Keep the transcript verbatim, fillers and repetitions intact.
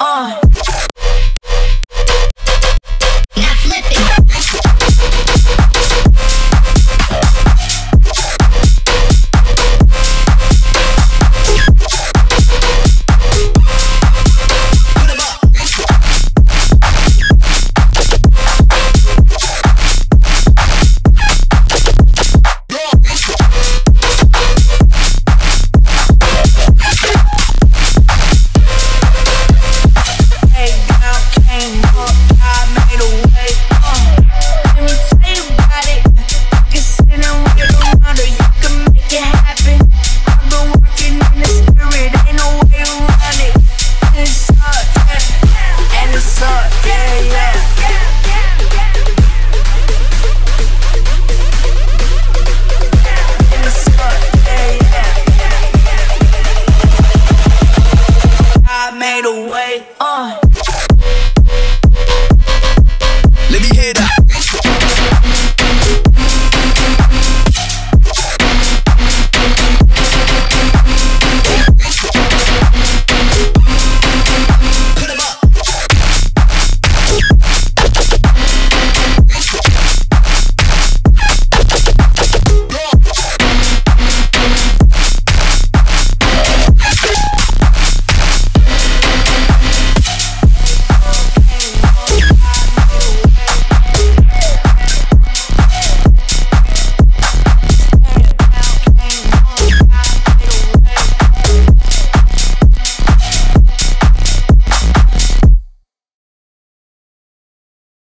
on. Let me hear that.